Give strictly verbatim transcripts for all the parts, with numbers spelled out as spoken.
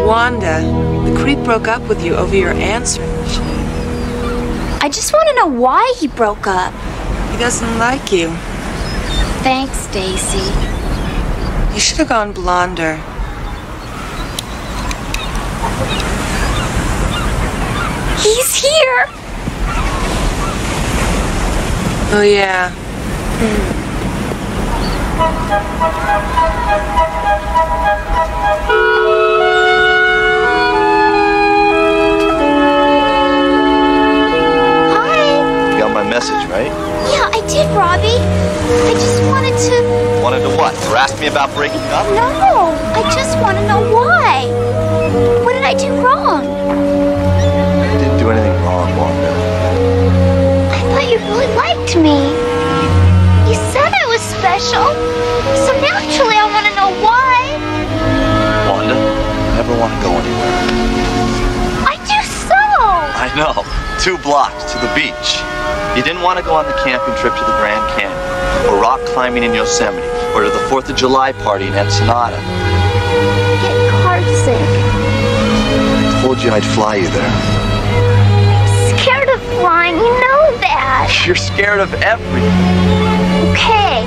Wanda, the creep broke up with you over your answering machine. I just want to know why he broke up. He doesn't like you. Thanks, Stacy. You should have gone blonder. He's here! Oh, yeah. Mm. Hi! You got my message, right? Yeah, I did, Robbie. I just wanted to... Wanted to what? You asked me about breaking up? No, I just want to know why. What did I do wrong? Do anything wrong, Wanda. I thought you really liked me. You said I was special, so naturally I want to know why. Wanda, I never want to go anywhere. I do so. I know. Two blocks to the beach. You didn't want to go on the camping trip to the Grand Canyon, or rock climbing in Yosemite, or to the Fourth of July party in Ensenada. I get car sick. I told you I'd fly you there. Ron, you know that. You're scared of everything. Okay.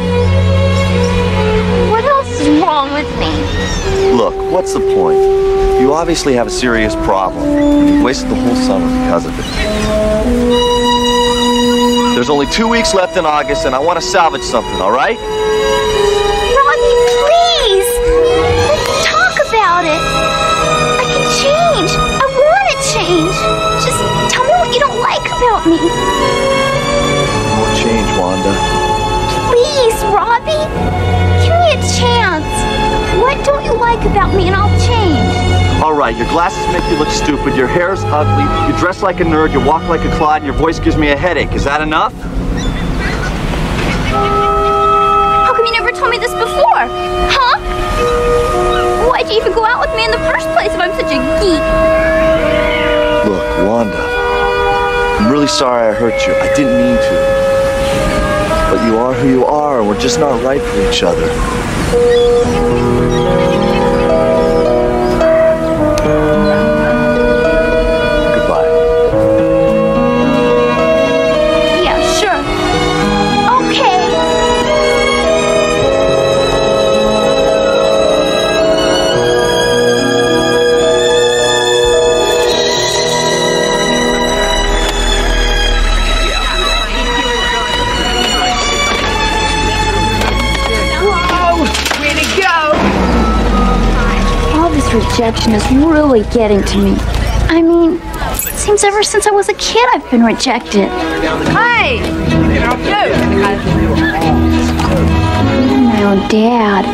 What else is wrong with me? Look, what's the point? You obviously have a serious problem. You wasted the whole summer because of it. There's only two weeks left in August, and I want to salvage something, all right? Robbie, please. Let's talk about it. I can change. I want to change. Just tell me what you don't like about me. I'll change, Wanda. Please, Robbie. Give me a chance. What don't you like about me and I'll change? All right, your glasses make you look stupid, your hair's ugly, you dress like a nerd, you walk like a clod, and your voice gives me a headache. Is that enough? How come you never told me this before? Huh? Why'd you even go out with me in the first place if I'm such a geek? Look, Wanda. I'm really sorry I hurt you. I didn't mean to. But you are who you are, and we're just not right for each other. Goodbye. Yeah, sure. Rejection is really getting to me. I mean, it seems ever since I was a kid I've been rejected. Hi! My own dad.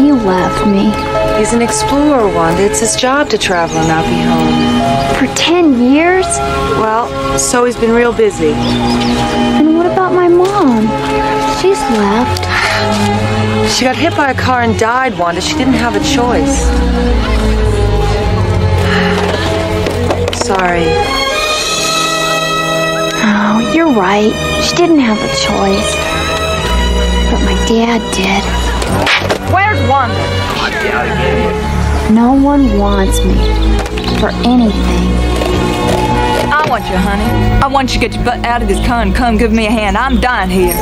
He left me. He's an explorer, Wanda. It's his job to travel and not be home. For ten years? Well, so he's been real busy. And what about my mom? She's left. She got hit by a car and died, Wanda. She didn't have a choice. Sorry. Oh, you're right. She didn't have a choice. But my dad did. Where's Wanda? No one wants me for anything. I want you, honey. I want you to get your butt out of this car and come give me a hand. I'm dying here.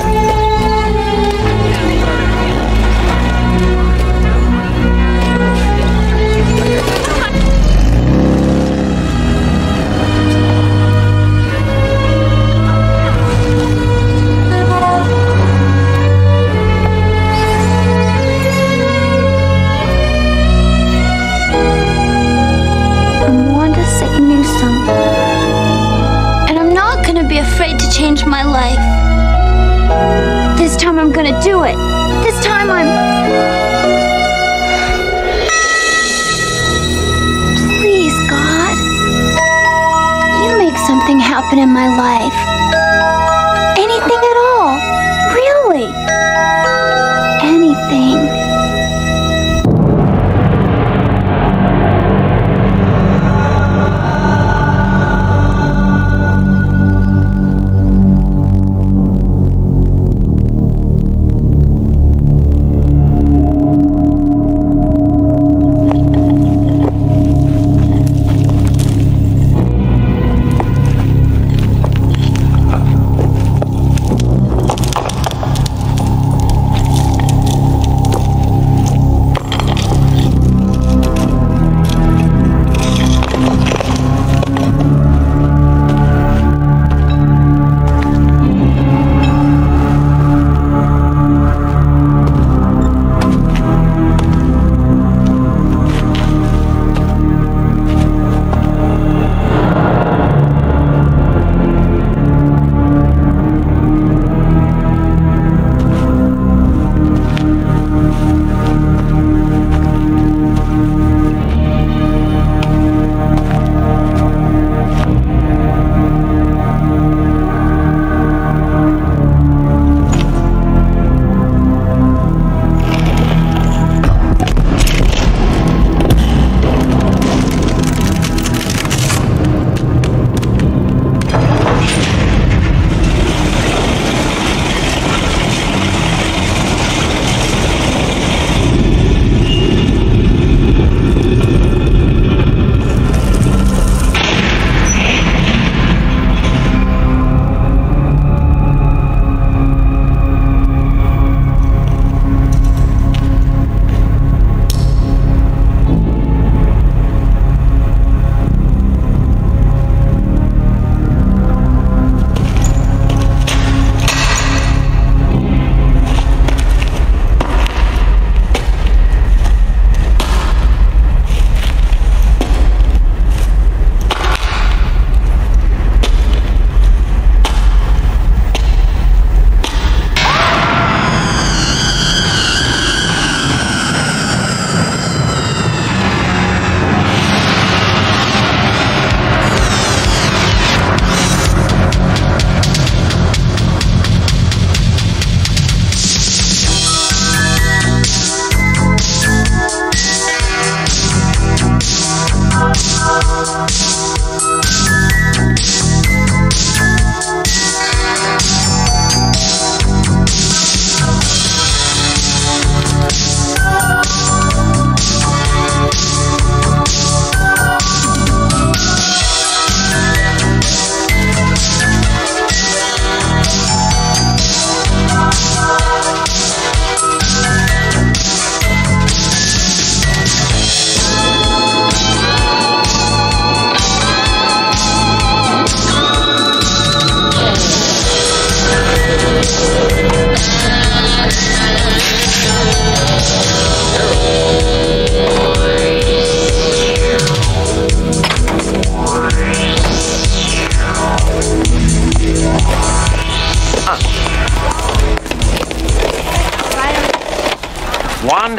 Do it. This time I'm... Please, God. You make something happen in my life. Anything at all. Really. Anything.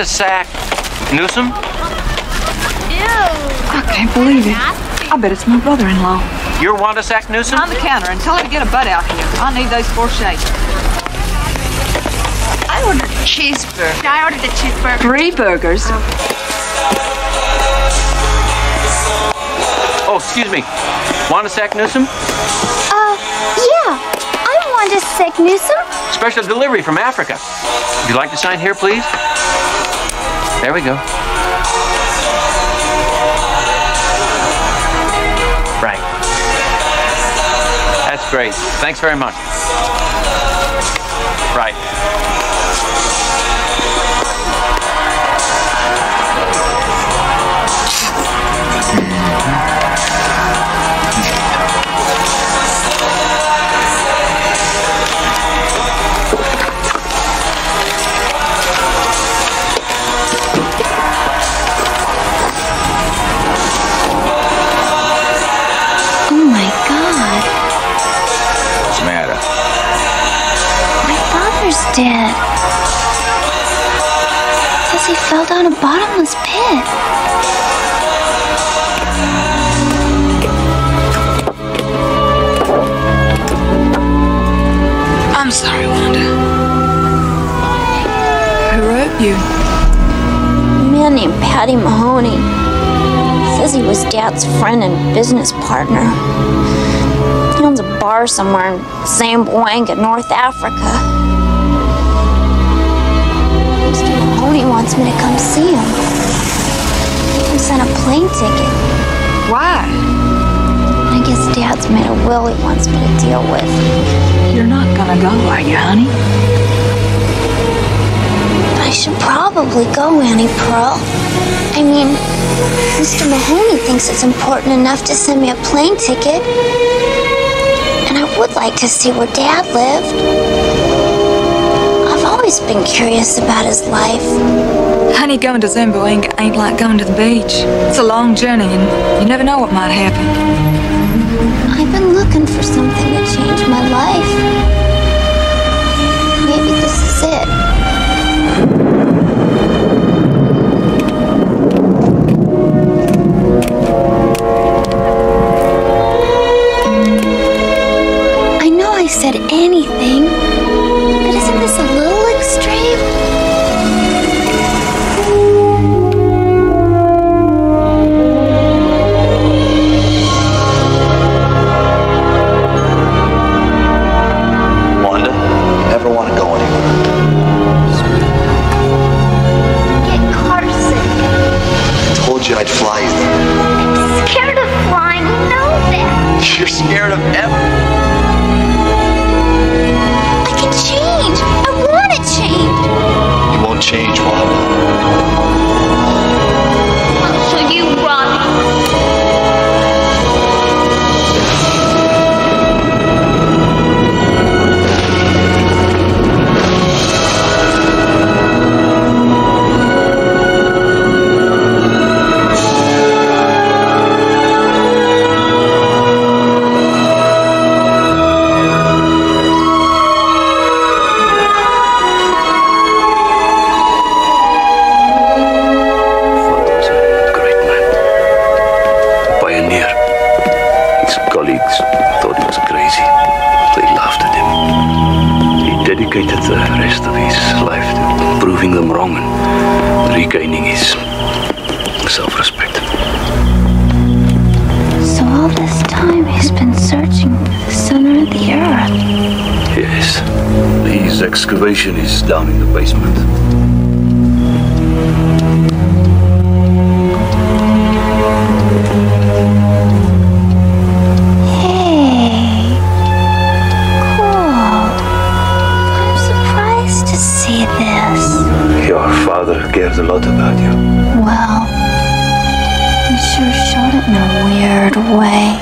Wanda Saknussemm? Ew. I can't believe it. I bet it's my brother-in-law. You're Wanda Saknussemm? On the counter and tell her to get a butt out here. I need those four shakes. I ordered a cheeseburger. I ordered a cheeseburger. Three burgers. Oh, excuse me. Wanda Saknussemm? Uh, yeah. Wanda Saknussemm? Special delivery from Africa. Would you like to sign here, please? There we go. Right. That's great. Thanks very much. Right. Dead. Says he fell down a bottomless pit. I'm sorry, Wanda. Who wrote you? A man named Patty Mahoney. Says he was Dad's friend and business partner. He owns a bar somewhere in Zamboanga, North Africa. He wants me to come see him. He sent a plane ticket. Why? I guess Dad's made a will he wants me to deal with. You're not gonna go, are you, honey? I should probably go, Annie Pearl. I mean, Mister Mahoney thinks it's important enough to send me a plane ticket. And I would like to see where Dad lived. I've always been curious about his life. Honey, going to Zimbo Incorporated ain't like going to the beach. It's a long journey and you never know what might happen. I've been looking for something to change my life. Maybe this is it. I know I said anything, but isn't this a little extreme? Wanda, never want to go anywhere. Get car sick. I told you I'd fly you. I'm scared of flying, you know that. You're scared of everything. Change, Wanda. I'll show you, excavation is down in the basement. Hey, cool. I'm surprised to see this. Your father cares a lot about you. Well, he sure showed it in a weird way.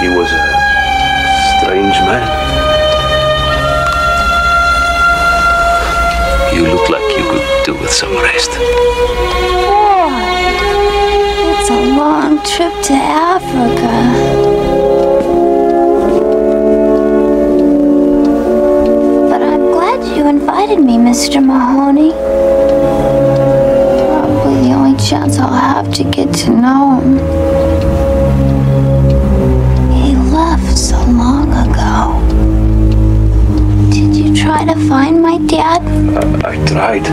He was a strange man. You look like you could do with some rest. Boy, it's a long trip to Africa. But I'm glad you invited needed me, Mister Mahoney. Probably the only chance I'll have to get to know him. He left so long ago. Did you try to find my dad? Uh, I tried.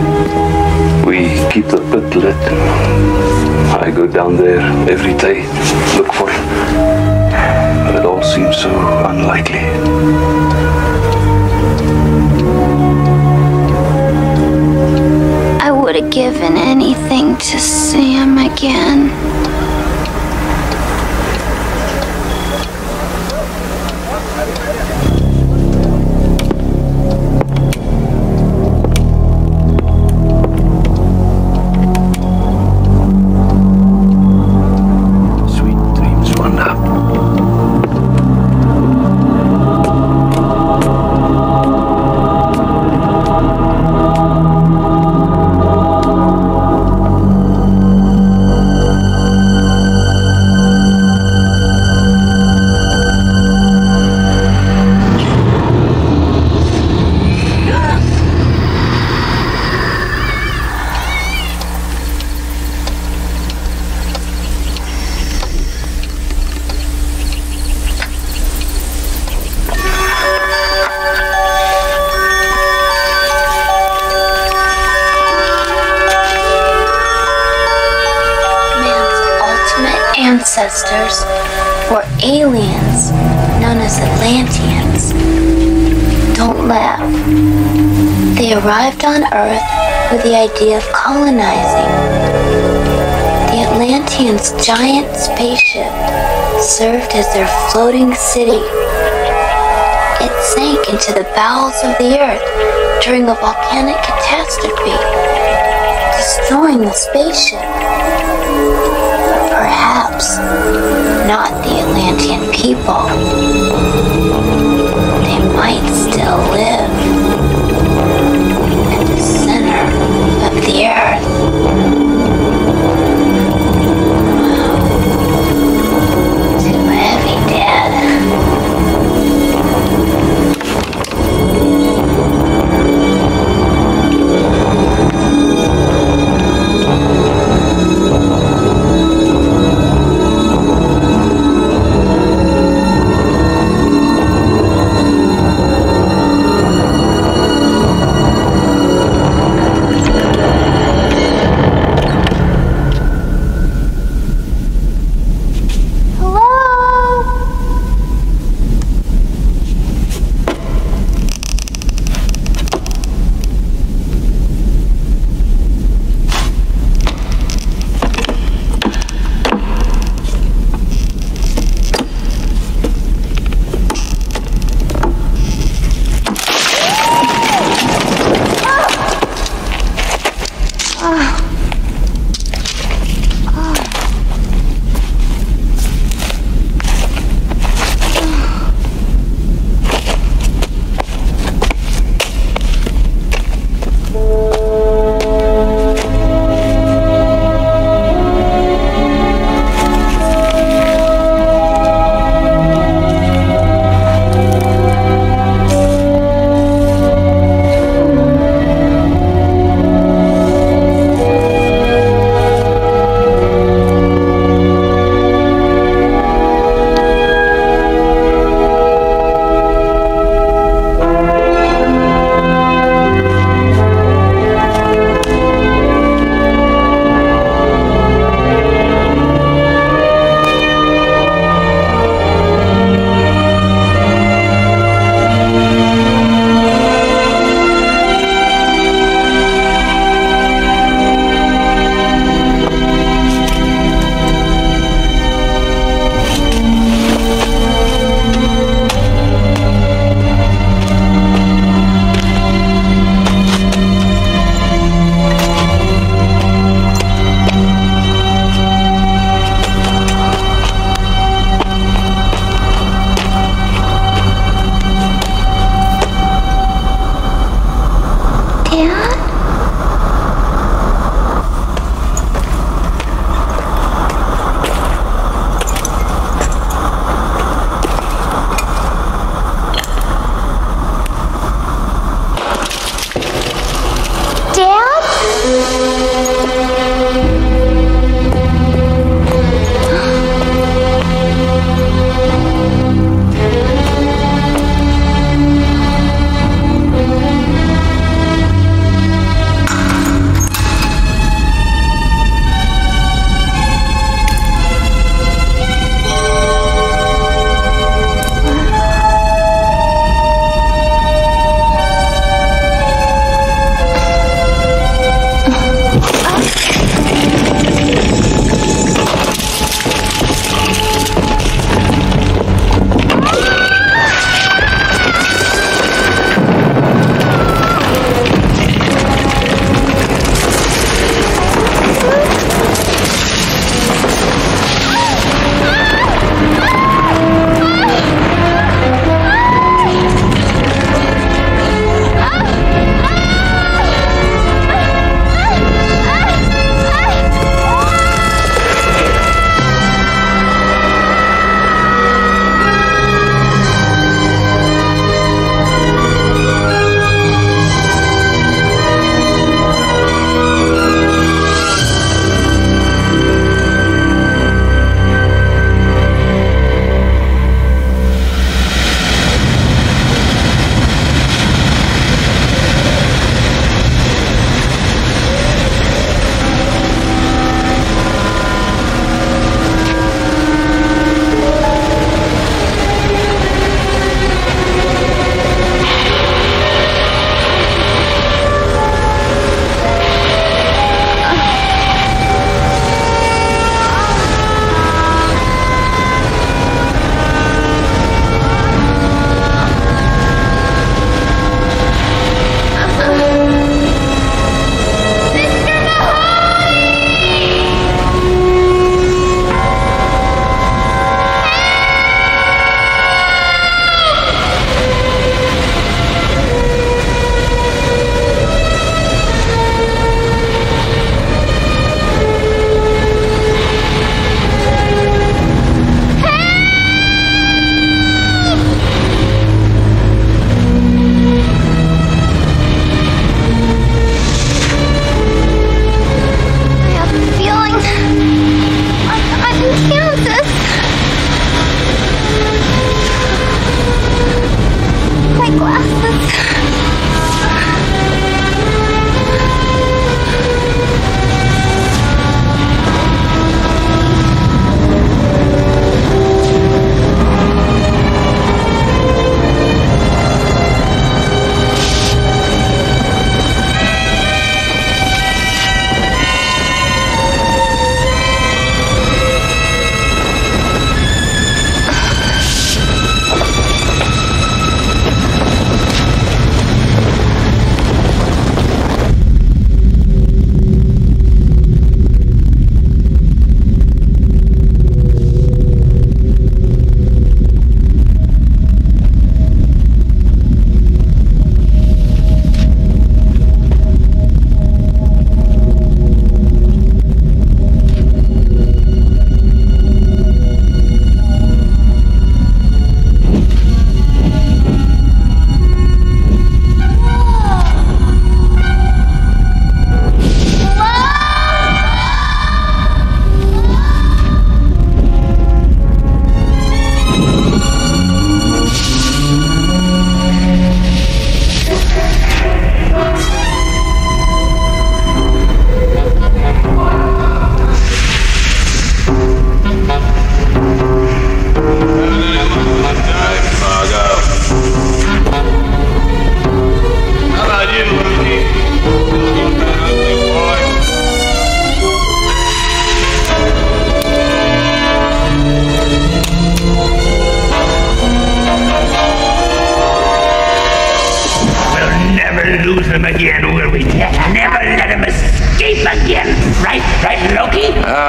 We keep the pit lit. I go down there every day, look for him. But it all seems so unlikely. I would have given anything to see him again. Ancestors were aliens known as Atlanteans. Don't laugh. They arrived on Earth with the idea of colonizing. The Atlanteans' giant spaceship served as their floating city. It sank into the bowels of the Earth during a volcanic catastrophe, destroying the spaceship. Perhaps not the Atlantean people. They might still live at the center of the earth. Too heavy, Dad.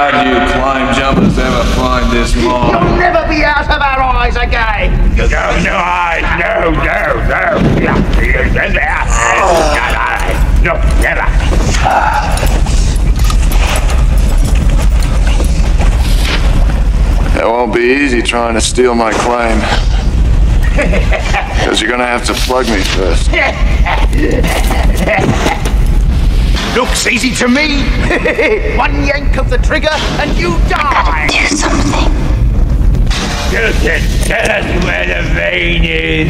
proud you climb jumpers ever find this long. You'll never be out of our eyes again. No, no eyes, no, no, no. No, never. It won't be easy trying to steal my claim. Because you're gonna have to plug me first. Looks easy to me. One yank of the trigger and you die. Do something. You can tell us where the vein is.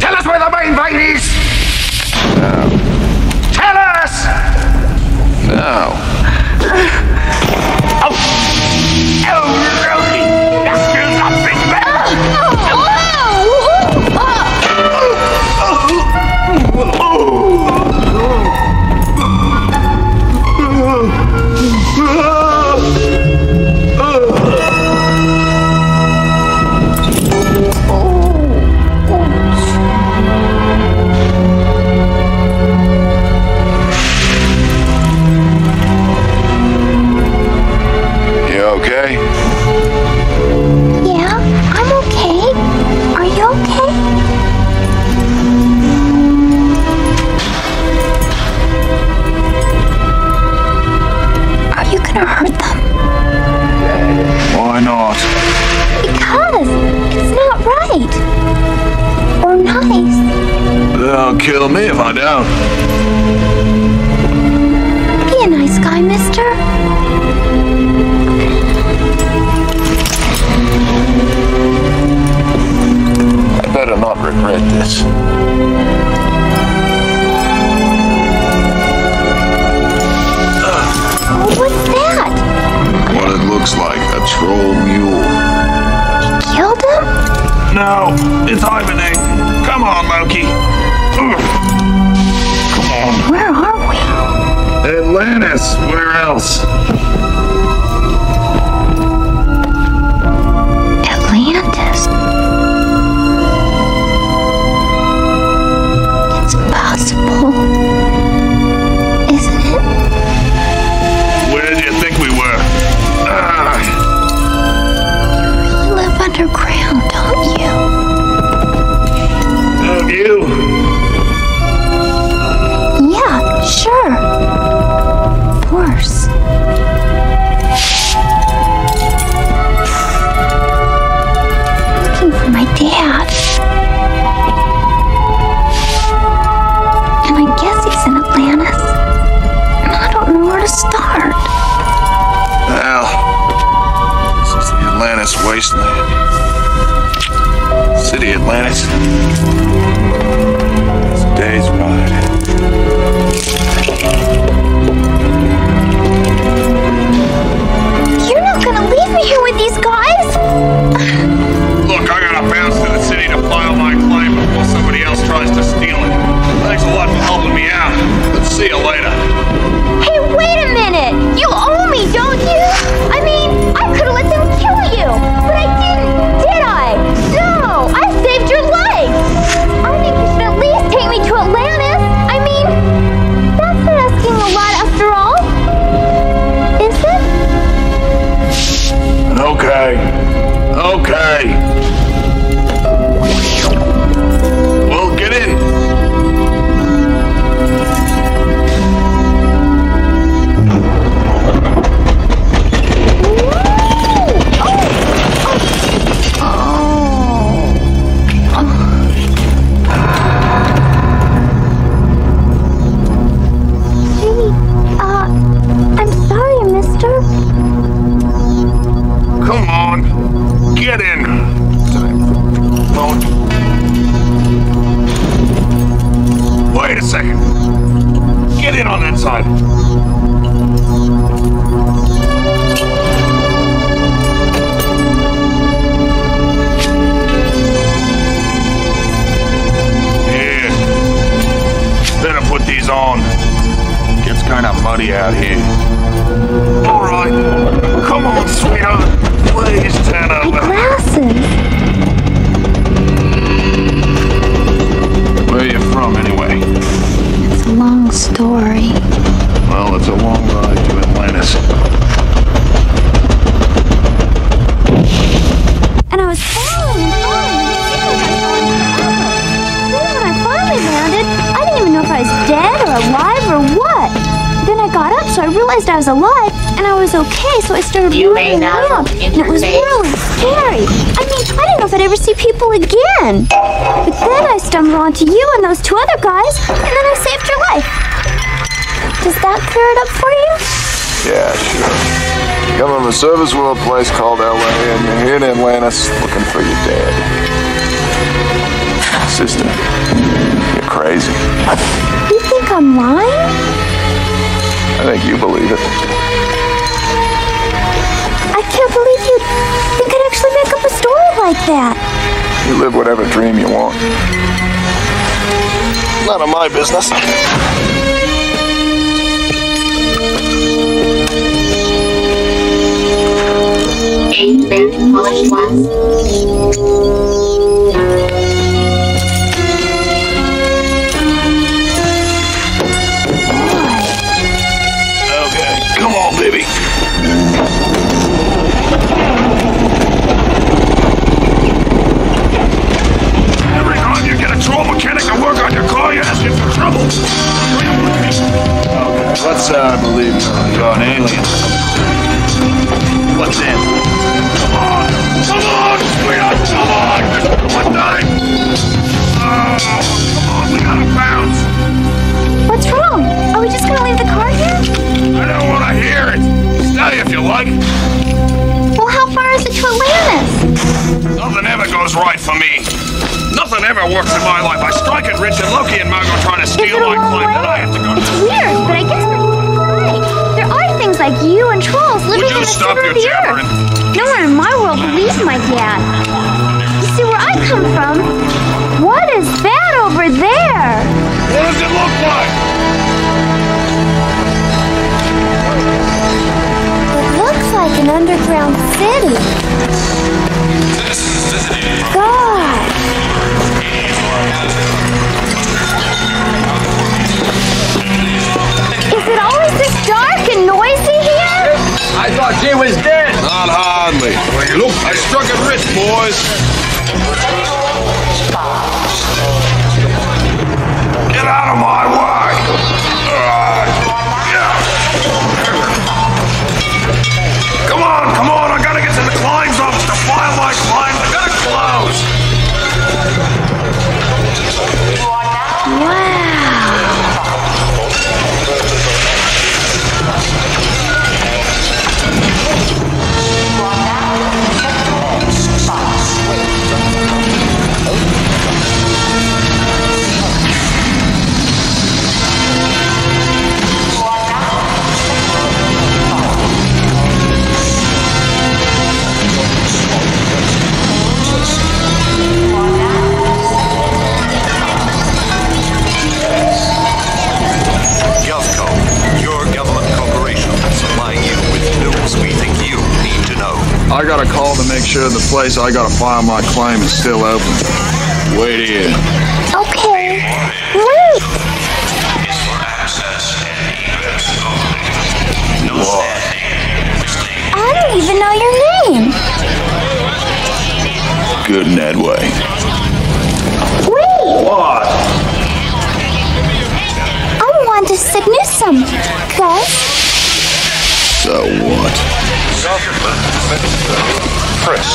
Tell us where the main vein is. No. Tell us. No. Oh. Oh. Don't kill me if I don't. Be a nice guy, mister. I better not regret this. Oh, what's that? What it looks like, a troll mule. You killed him? No, it's hibernate. Come on, Loki. Come on. Where are we? Atlantis. Where else? Atlantis. It's possible, isn't it? Where do you think we were? Ah. You really live underground, don't you? Don't you? Sure. Of course. Looking for my dad. And I guess he's in Atlantis. And I don't know where to start. Well, this is the Atlantis wasteland. City Atlantis. It's a day's ride. You're not gonna leave me here with these guys? Look, I gotta bounce to the city to file my claim before somebody else tries to steal it. Thanks a lot for helping me out. Let's see you later. Hey, wait a minute! You owe me, don't you? I mean, I could've let them kill you, but I didn't, did I? No, I saved your life! realized I was alive and I was okay, so I started moving around. And it was really scary. I mean, I didn't know if I'd ever see people again. But then I stumbled onto you and those two other guys, and then I saved your life. Does that clear it up for you? Yeah, sure. Come on the service world place called L A, and you're here in Atlantis looking for your dad. Sister, you're crazy. You think I'm lying? I think you believe it. I can't believe you think I'd actually make up a story like that. You live whatever dream you want. None of my business. Eight very polished ones. Okay, come on, baby. Every time you get a tool mechanic to work on your car, you're asking for trouble. Okay, let's uh, believe you're an alien. What's in? Come on! Come on! Sweetheart! Come on! Just one time! Oh, come on, we gotta bounce! What's wrong? Are we just gonna leave the car here? I don't wanna hear it! Stay if you like! Well, how far is it to Atlantis? Nothing ever goes right for me. Nothing ever works in my life. I strike it rich and Loki and Margo try to steal my claim that I have to go to. It's weird, but I guess we're right. There are things like you and trolls living in the center of the earth. No one in my world believes my dad. You see where I come from? What is that over there? What does it look like? It looks like an underground city. God. Is it always this dark and noisy here? I thought she was dead. Not hardly. Look, I struck it rich, boys. Get out of my way. Come on, come on. I gotta get to the climbs office to file my climb. I gotta close. Wow. I got a call to make sure the place I gotta file my claim is still open. Wait here. Okay. Wait! What? I don't even know your name. Good in that way. Wait! What? I'm Wanda Saknussemm, guys. So what? Press.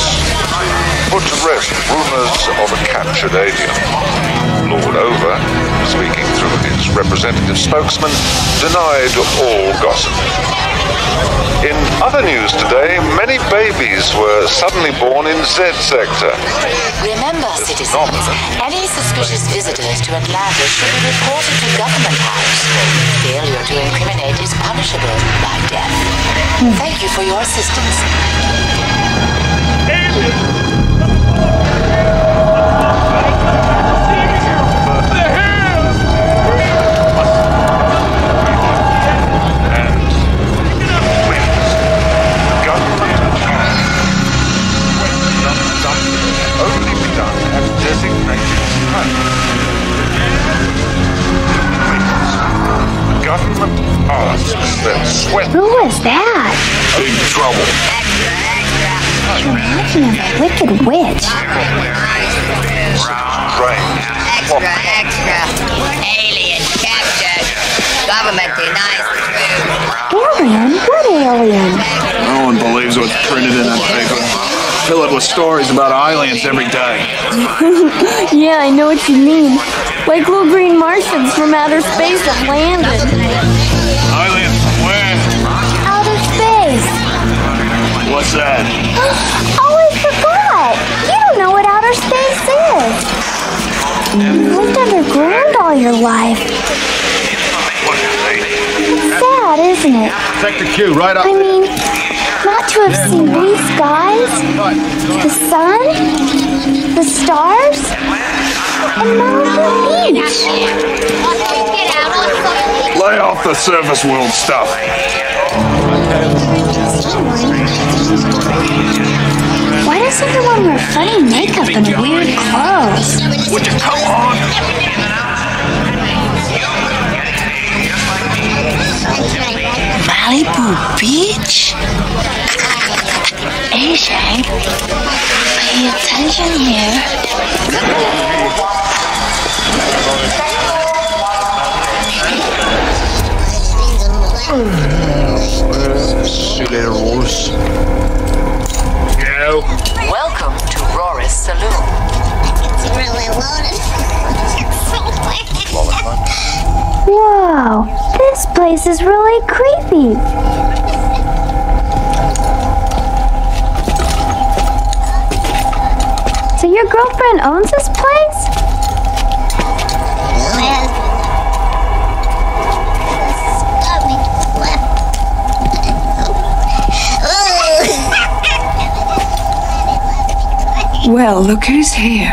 Put to rest rumors of a captured alien. Lordover, speaking through his representative spokesman, denied all gossip. In other news today, many babies were suddenly born in Z Sector. Remember, citizens, any suspicious visitors to Atlantis should be reported to Government House. Failure to incriminate is punishable by death. Thank you for your assistance. Who was that? Big trouble. You're looking at a wicked witch. Extra, extra. Alien captured. Government denies the truth. Alien? What alien? No one believes what's printed in that paper. Fill it with stories about aliens every day. Yeah, I know what you mean. Like little green Martians from outer space that landed. Aliens from where? Outer space. What's that? Oh, I forgot. You don't know what outer space is. You lived underground all your life. It's sad, isn't it? Sector Q, right up. I mean, not to have seen blue skies, the sun, the stars, and Malibu Beach. Lay off the surface world stuff. Why does everyone wear funny makeup and weird clothes? Would you come on? Malibu Beach? Asian, pay attention here. Welcome to Rory's Saloon. It's really loaded. It's so loaded. Wow, this place is really creepy. So your girlfriend owns this place? Well, look who's here.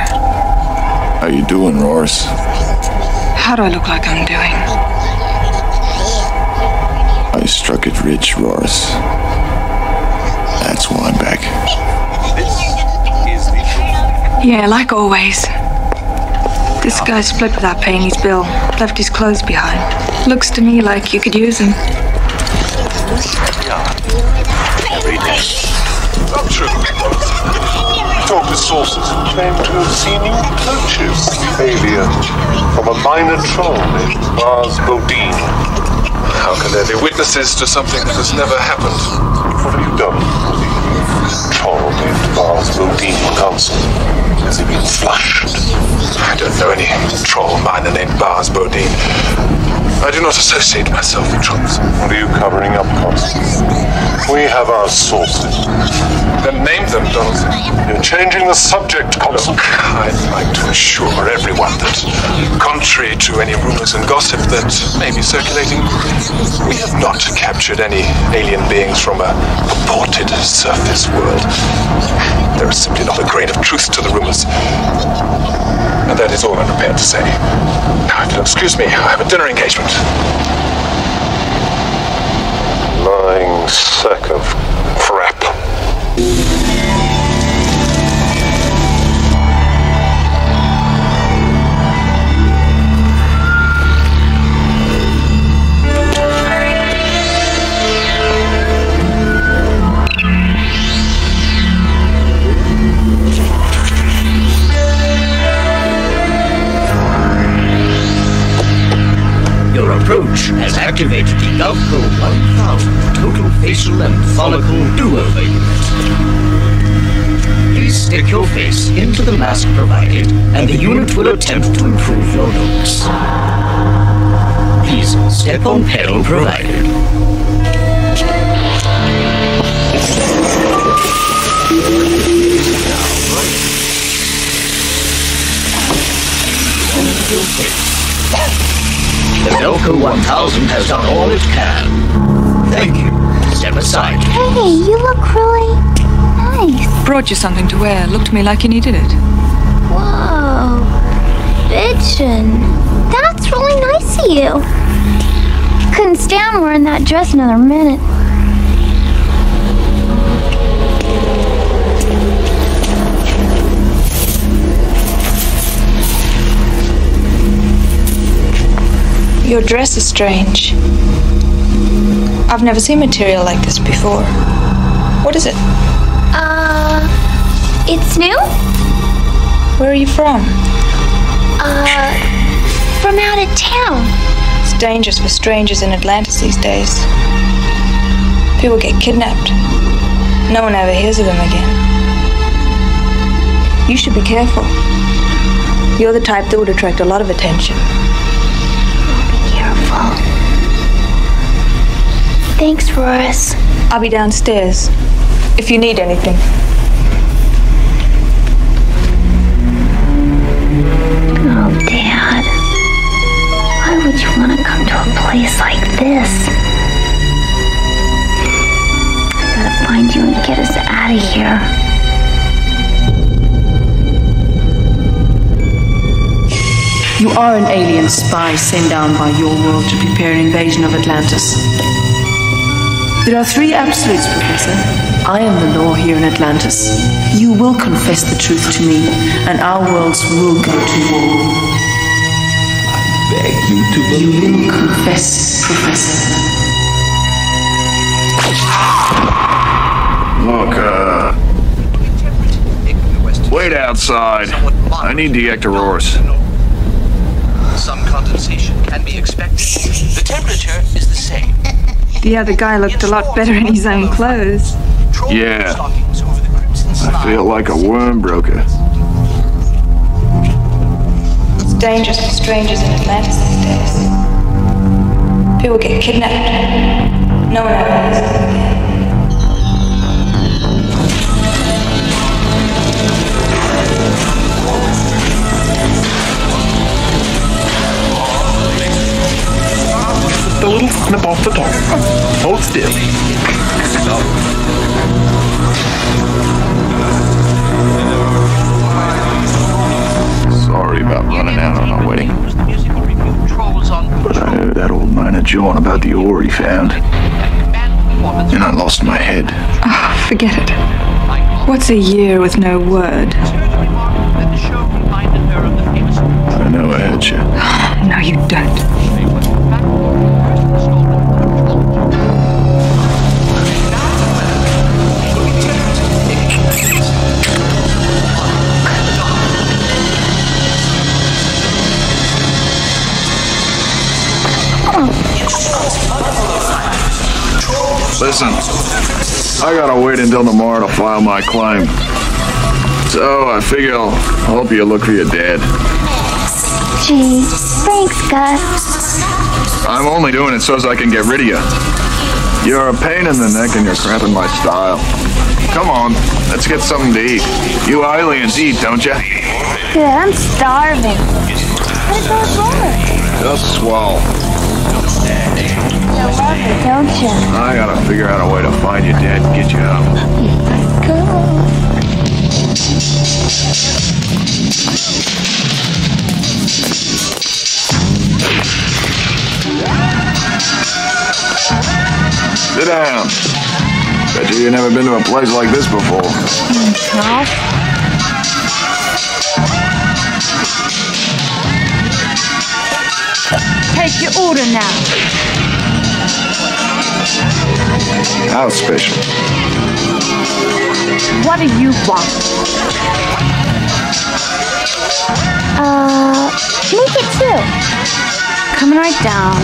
How you doing, Rory's? How do I look like I'm doing? I struck it rich, Rory's. That's why I'm back. Yeah, like always. This guy split without paying his bill. Left his clothes behind. Looks to me like you could use them. Doctor sources claim to have seen you purchase the alien from a minor troll named Bars Bodine. How can there be witnesses to something that has never happened? What have you done? Troll named Bars Bodine Council. Has he been flushed? I don't know any troll miner named Bars Bodine. I do not associate myself with trolls. What are you covering up, Constance? We have our sources. Then name them, Donaldson. You're changing the subject, Constance. I'd like to assure everyone that, contrary to any rumors and gossip that may be circulating, we have not captured any alien beings from a purported surface world. World. There is simply not a grain of truth to the rumors. And that is all I'm prepared to say. Now, if you'll excuse me, I have a dinner engagement. Lying sack of crap. Has activated the GovPro one thousand total facial and follicle do-over unit. Please stick your face into the mask provided, and the unit will attempt to improve your looks. Please step on pedal provided. The Velcro one thousand has done all it can. Thank you. Step aside. Hey, you look really nice. Brought you something to wear. Looked to me like you needed it. Whoa. Bitchin'. That's really nice of you. Couldn't stand wearing that dress another minute. Your dress is strange. I've never seen material like this before. What is it? Uh, it's new? Where are you from? Uh, from out of town. dangerous for strangers in Atlantis these days. People get kidnapped. No one ever hears of them again. You should be careful. You're the type that would attract a lot of attention. Be careful. Thanks, Rory's. I'll be downstairs if you need anything. Oh, Dad. Why would you want to come to a place like this? I gotta find you and get us out of here. You are an alien spy sent down by your world to prepare an invasion of Atlantis. There are three absolutes, Professor. I am the law here in Atlantis. You will confess the truth to me, and our worlds will go to war. I beg you to believe. You will confess, Professor. Look, uh... wait outside. I need the Ectorors. Some condensation can be expected. The temperature is the same. The other guy looked a lot better in his own clothes. Yeah. I feel like a worm broker. It's dangerous for strangers in Atlantis these days. People get kidnapped. No one ever knows. The little snip off the top. Hold still. Sorry about running out on our wedding. But I heard that old miner John about the ore he found. And I lost my head. Ah, oh, forget it. What's a year with no word? I know I hurt you. No, you don't. Listen, I gotta wait until tomorrow to file my claim. So I figure I'll help you look for your dad. Gee, thanks, Gus. I'm only doing it so as I can get rid of you. You're a pain in the neck and you're cramping my style. Come on, let's get something to eat. You aliens eat, don't you? Dude, I'm starving. What about Rory's? Just swallow. You love it, don't you? I gotta figure out a way to find your dad and get you out. Sit down. Bet you you've never been to a place like this before. No. Take your order now. How special. What do you want? Uh, make it two. Coming right down.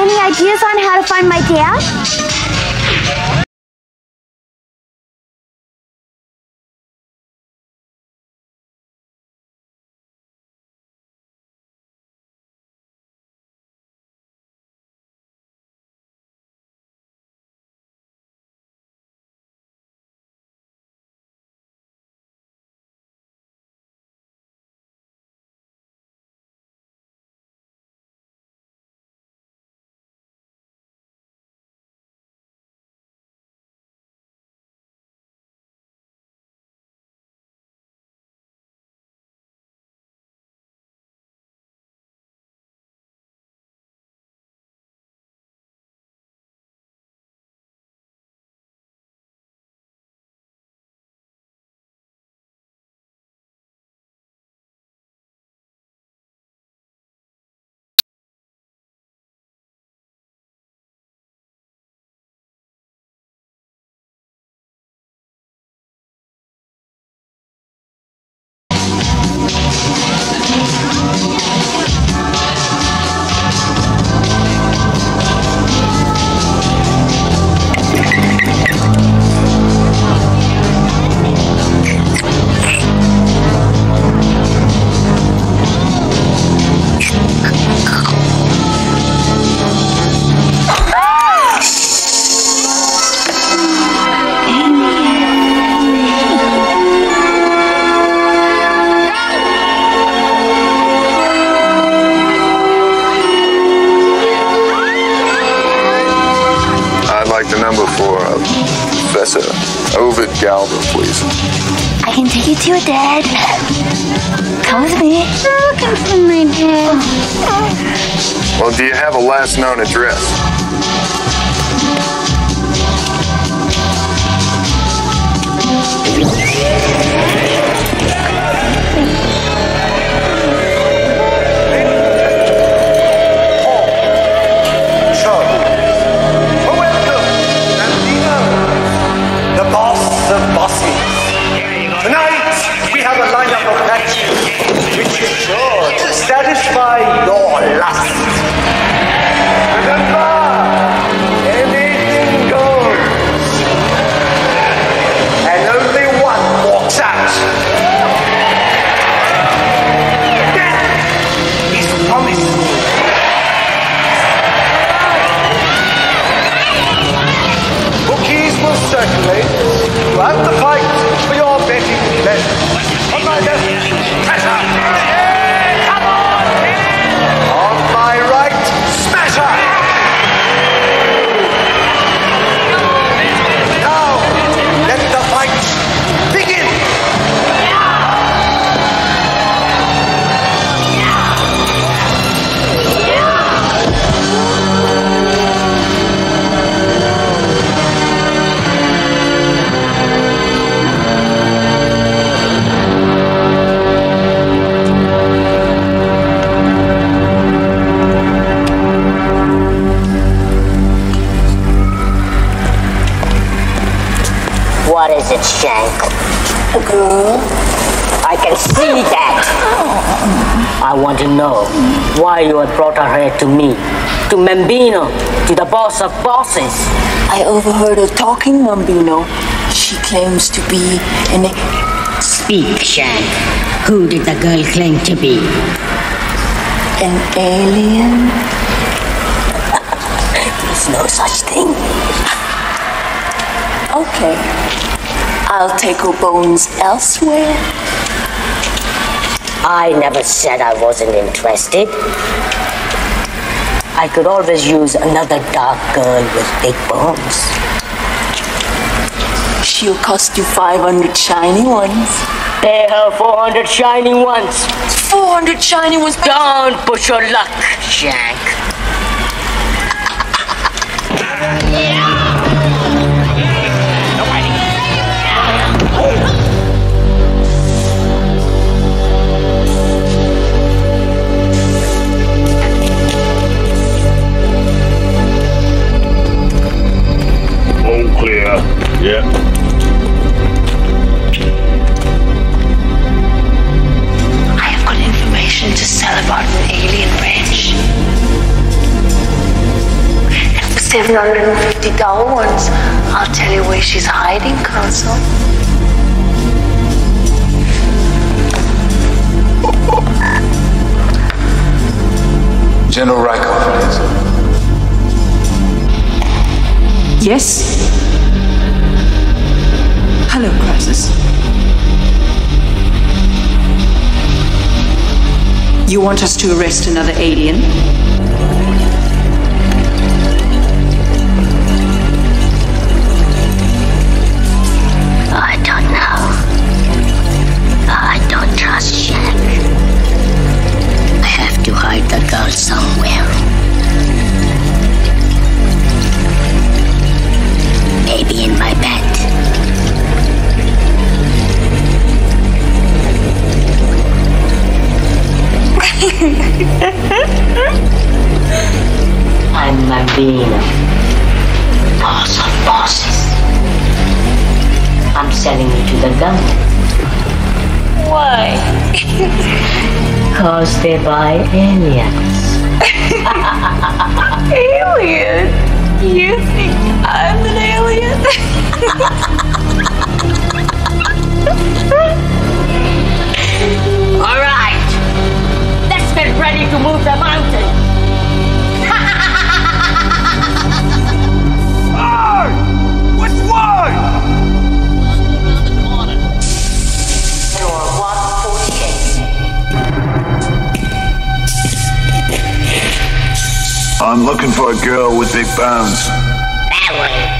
Any ideas on how to find my dad? like the number for uh, Professor Ovid Galvin, please. I can take you to your dad. Come with me. I'm looking for my dad. Well, do you have a last known address? Shank. Okay. I can see that. I want to know why you had brought her here to me, to Mambino, to the boss of bosses. I overheard her talking, Mambino. She claims to be an... Speak, Shank. Who did the girl claim to be? An alien? There's no such thing. Okay. I'll take her bones elsewhere. I never said I wasn't interested. I could always use another dark girl with big bones. She'll cost you five hundred shiny ones. Pay her four hundred shiny ones. four hundred shiny ones? Don't push your luck, Shank. Yeah. Yeah. I have got information to sell about an alien ranch. And for seven hundred fifty dollars ones, I'll tell you where she's hiding, Consul. General Reichhoff, please. Yes? Hello, Crassus. You want us to arrest another alien? I don't know. I don't trust Shank. I have to hide the girl somewhere. Maybe in my bed. I'm Mambino, boss of bosses. I'm selling you to the government. Why? Because they buy aliens. Aliens? You think I'm an alien? All right. Get ready to move the mountain. Word! What's word? Door one forty-eight. I'm looking for a girl with big bones. That Sector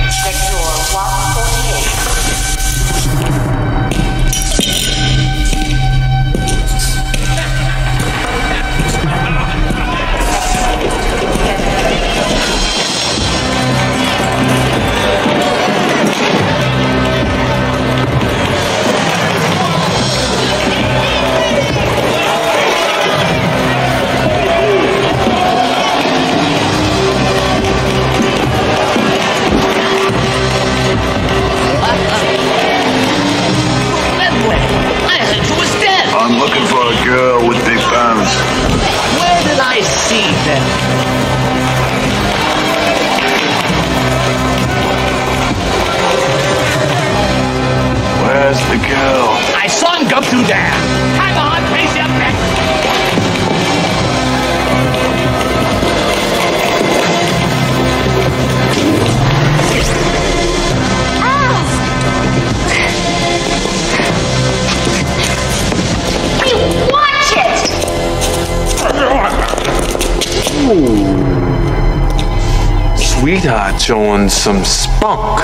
showing some spunk.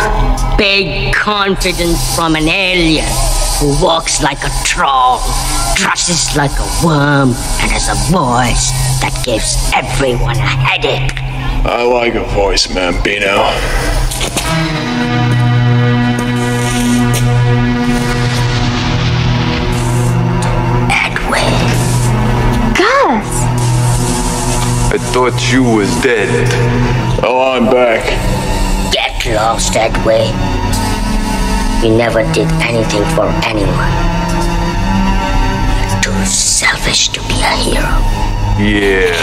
Big confidence from an alien who walks like a troll, dresses like a worm, and has a voice that gives everyone a headache. I like a voice, Mambino. Edwin. Gus! I thought you was dead. Oh, I'm back. Get lost, Edwin. You never did anything for anyone. You're too selfish to be a hero. Yeah.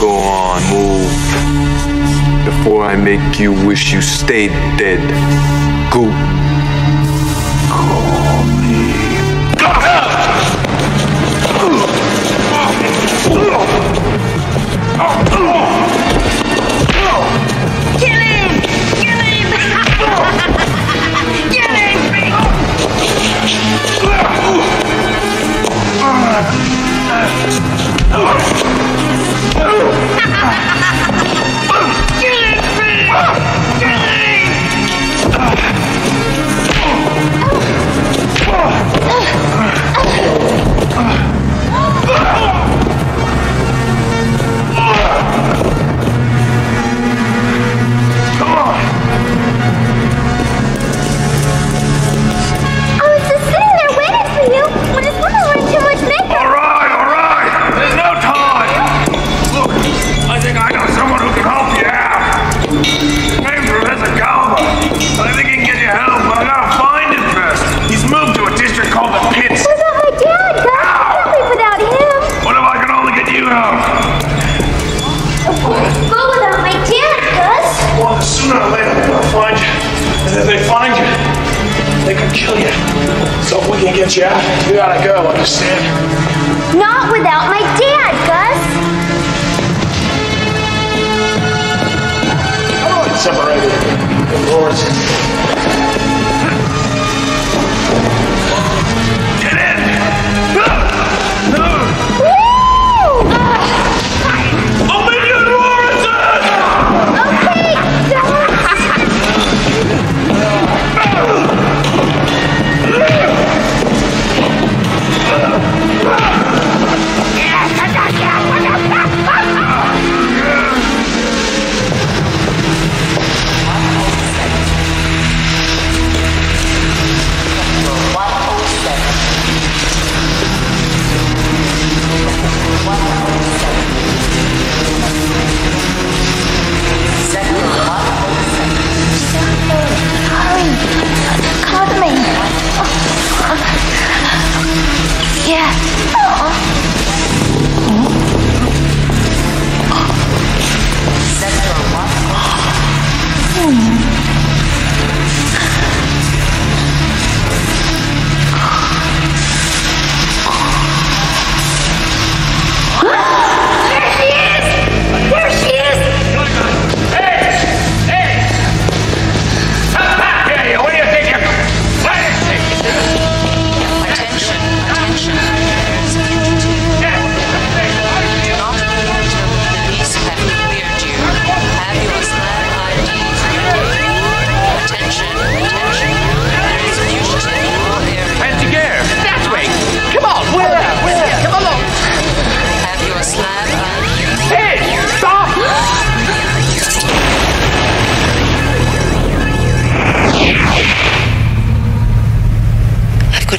Go on, move. Before I make you wish you stayed dead. Go. Go.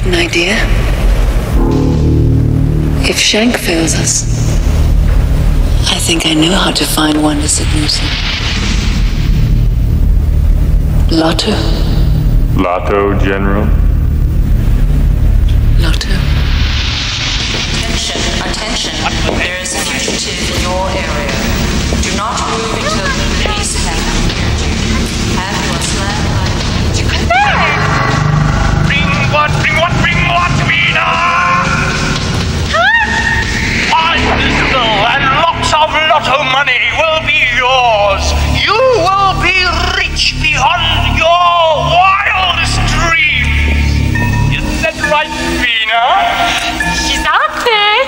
got an idea? If Shank fails us, I think I know how to find Wanda Saknussemm. Lotto? Lotto, General? Lotto. Attention, attention. There is a fugitive in your area. Do not move until the police have cleared you. Have your slam back. Bring what, bring what, bring what we know. Huh? I whistle and lots of lotto money will be yours. You will be rich beyond your wildest dreams. Is that right, Vina? She's out there.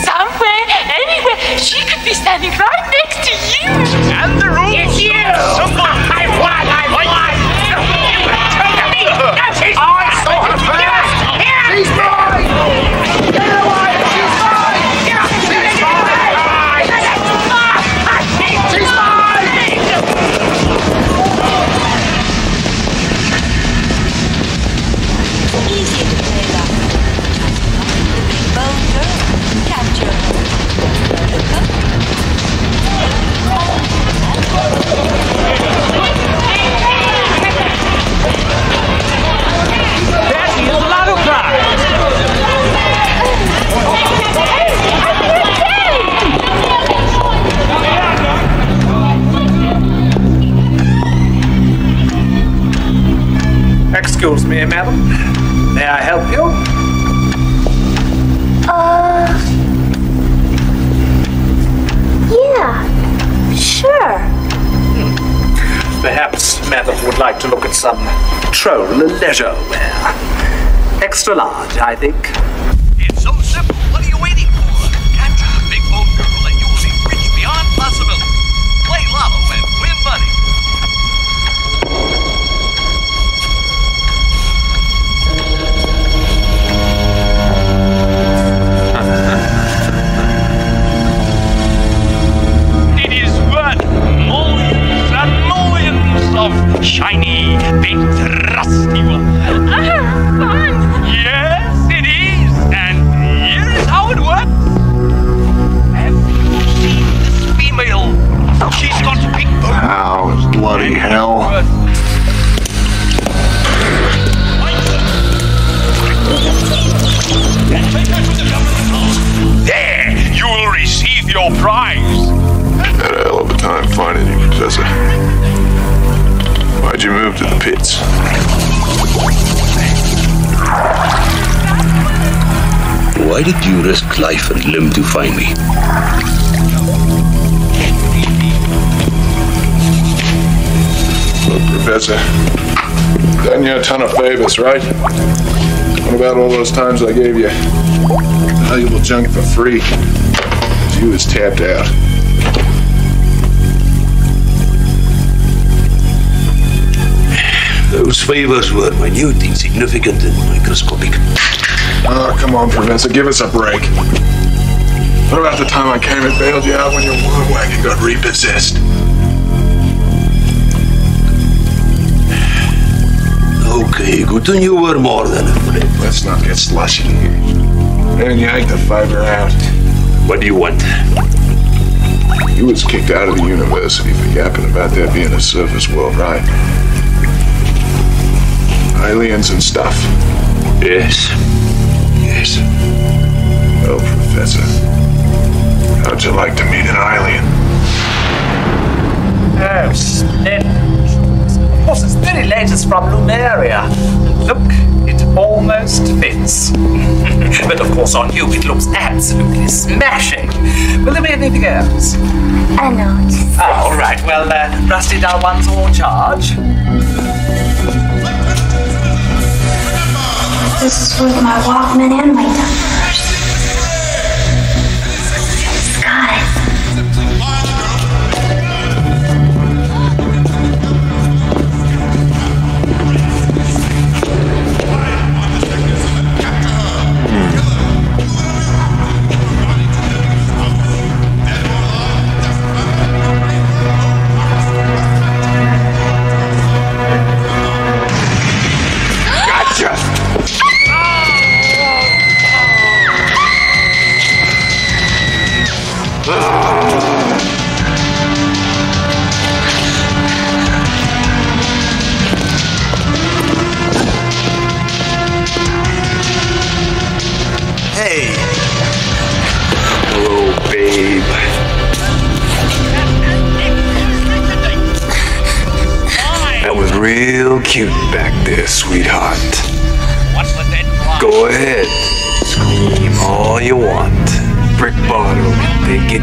Somewhere, anywhere. She could be standing right next to you. And the room is you. Someone. I won, I won. You have taken me. No, she's I saw her first. She's mine. Get away. She's mine. Get up. She's mine. She's mine. Easy to play that. Capture. There she is, the lotto prize. Excuse me, madam. May I help you? Uh, yeah, sure. Hmm. Perhaps Madam would like to look at some troll leisure wear. Extra large, I think. It's so simple. What are you waiting for? Capture the big boat girl and you will be rich beyond possibility. Play lotto and win money. Of shiny, big, rusty one. Ah, fun! Yes, it is, and here's how it works. Have you seen this female? She's got big bones. Ow, bloody hell. There, you will receive your prize. Had a hell of a time finding you, Professor. Why'd you move to the pits? Why did you risk life and limb to find me? Look, Professor, done you a ton of favors, right? What about all those times I gave you valuable junk for free? You was tapped out. Those favors were minute, insignificant, and microscopic. Oh, come on, Professor, give us a break. What about the time I came and bailed you out when your worm wagon got repossessed? Okay, good thing you were more than a friend. Let's not get slushy here. And you yanked the fiber out. What do you want? You was kicked out of the university for yapping about there being a surface world, right? Aliens and stuff. Yes. Yes. Well, Professor, how'd you like to meet an alien? Oh, splendid. Of course, it's very latest from Lumeria. Look, it almost fits. But of course, on you, it looks absolutely smashing. Will there be anything else? I know. Oh, all right. Well, uh, rusty dull ones all charge. This is with my Walkman and my dumpers. Got it. Gotcha! Ah! cute back there, sweetheart. What's with that blonde? Go ahead. Scream all you want. Brick bottle, take it.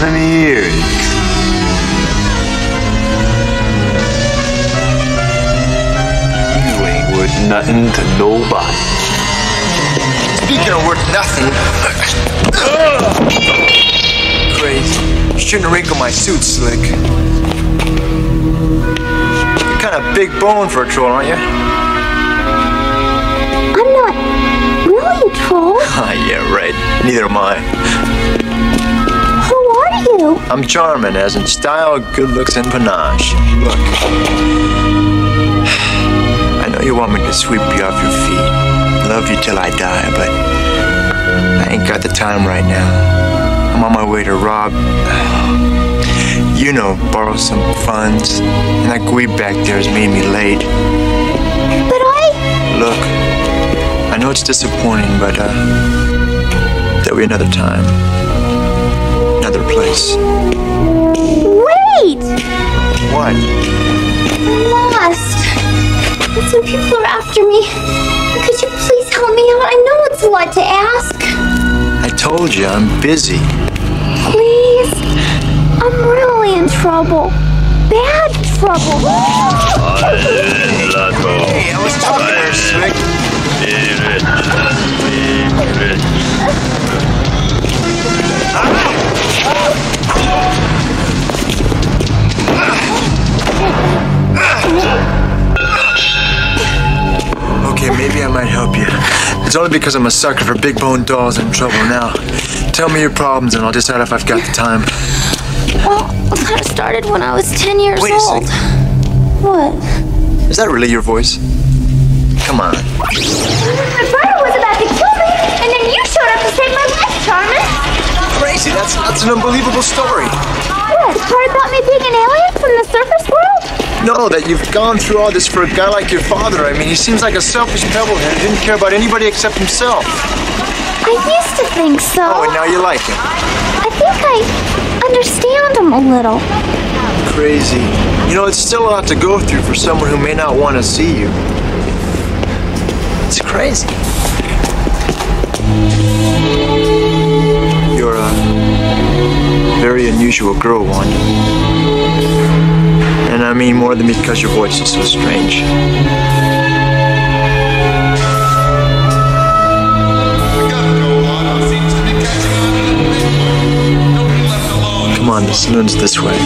Let me hear it. Worth nothing to nobody. Speaking of worth nothing, crazy. Shouldn't have wrinkled my suit, Slick. You're kind of big bone for a troll, aren't you? I'm not really a troll. Ah, yeah, right. Neither am I. Who are you? I'm charming, as in style, good looks, and panache. Look. You want me to sweep you off your feet, love you till I die, but I ain't got the time right now. I'm on my way to rob, you know, borrow some funds, and that gweeb back there has made me late. But I... Look, I know it's disappointing, but, uh, there'll be another time, another place. Wait! What? I'm lost. Some people are after me. Could you please help me out? I know it's a lot to ask. I told you, I'm busy. Please? I'm really in trouble. Bad trouble. Hey, I was talking to her, Slick. Ah! Okay, maybe I might help you. It's only because I'm a sucker for big bone dolls in trouble now. Tell me your problems and I'll decide if I've got the time. Well, I kind of started when I was ten years Wait old. Wait a second. What? Is that really your voice? Come on. My brother was about to kill me, and then you showed up to save my life, Charmin. Crazy, that's, that's an unbelievable story. What, part about me being an alien from the surface world? No, that you've gone through all this for a guy like your father. I mean, he seems like a selfish pebblehead who didn't care about anybody except himself. I used to think so. Oh, and now you like him. I think I understand him a little. Crazy. You know, it's still a lot to go through for someone who may not want to see you. It's crazy. You're a very unusual girl, Wanda. And I mean more than because your voice is so strange. Come on, the saloon's this way.